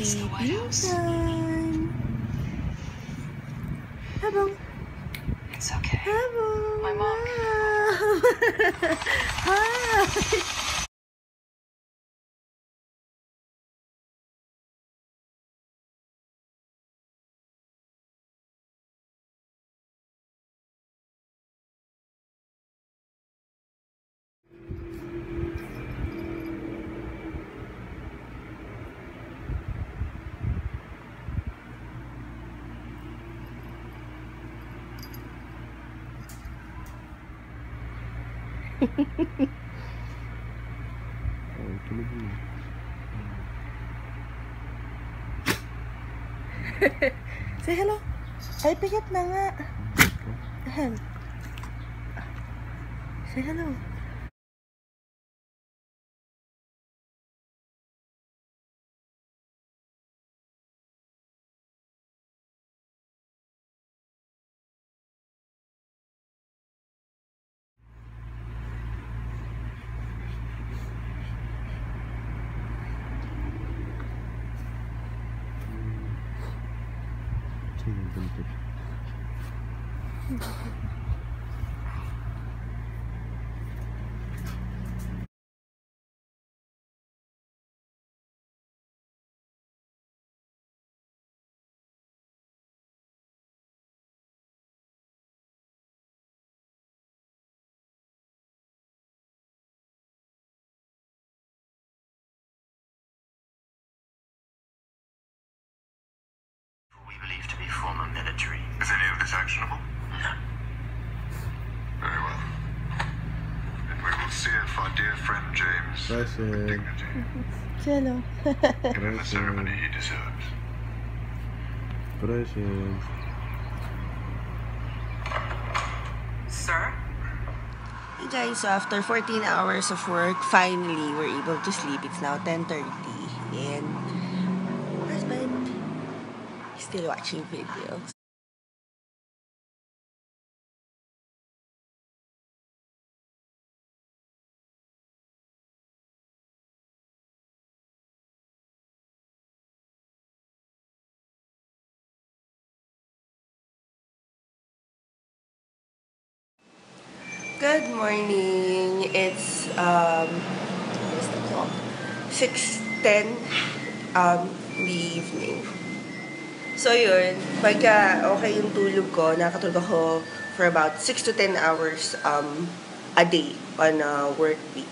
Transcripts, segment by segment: Sleeping time. Hubble. It's okay. Hubble. My mom. Hi. Say hello. Ay, pihit na nga. Say hello. Believed to be former military. Is any of this actionable? No. Very well. Then we will see if our dear friend James with dignity given the ceremony he deserves. Precious. Sir? Hey guys, so after 14 hours of work, finally we're able to sleep. It's now 10:30 and still watching videos. Good morning. It's 6:10 in the evening. So yun, pagka okay yung tulog ko, nakatulog ako for about 6 to 10 hours a day on a work week.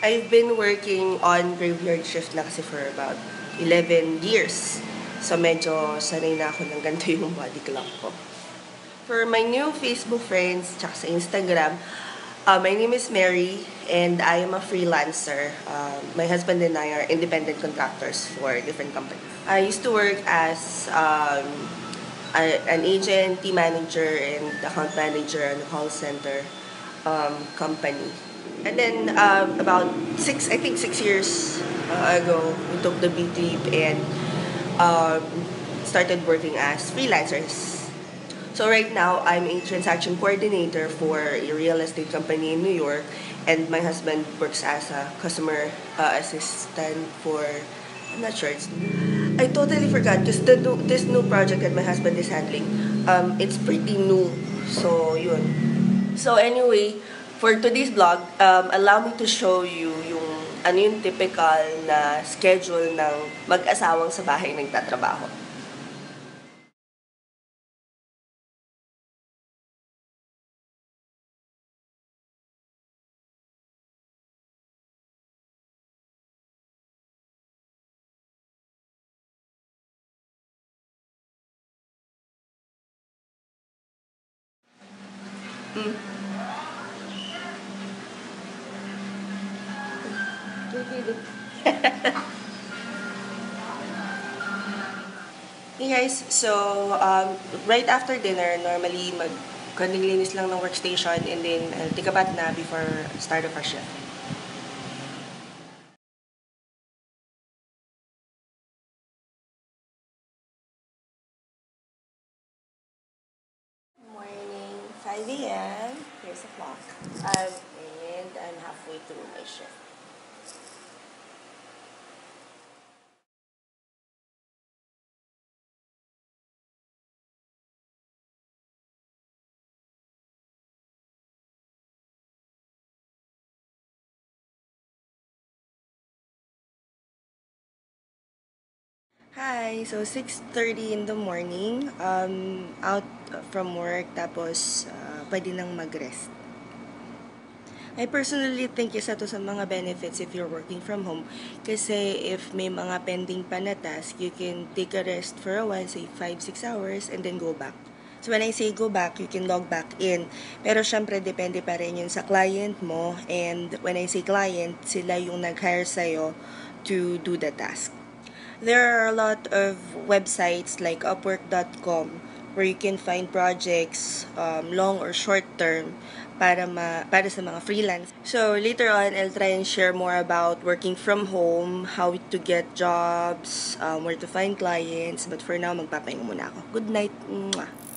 I've been working on graveyard shift na kasi for about 11 years. So medyo sanay na ako ng ganito yung body clock ko. For my new Facebook friends, tsaka sa Instagram, my name is Mary and I am a freelancer. My husband and I are independent contractors for different companies. I used to work as an agent, team manager, and account manager in a call center company. And then about six years ago, we took the big leap and started working as freelancers. So right now, I'm a transaction coordinator for a real estate company in New York, and my husband works as a customer assistant for, I'm not sure, I totally forgot, because this new project that my husband is handling, it's pretty new, so yun. So anyway, for today's vlog, allow me to show you yung, ano yung typical na schedule ng mag-asawang sa bahay nagtatrabaho. Hey guys, so right after dinner, normally mag-linis lang ng workstation and then I'll take a bath na before start of our shift. Morning, 5 a.m. Here's the clock, and I'm halfway through my shift. Hi! So, 6:30 in the morning, out from work, tapos pwede nang mag-rest. I personally think isa to sa mga benefits if you're working from home. Kasi if may mga pending pa na task, you can take a rest for a while, say 5-6 hours, and then go back. So, when I say go back, you can log back in. Pero syempre, depende pa rin yun sa client mo. And when I say client, sila yung nag-hire sa'yo to do the task. There are a lot of websites like Upwork.com where you can find projects, long or short term, para sa mga freelance. So later on, I'll try and share more about working from home, how to get jobs, where to find clients. But for now, magpapahinga muna ako. Good night. Mwah.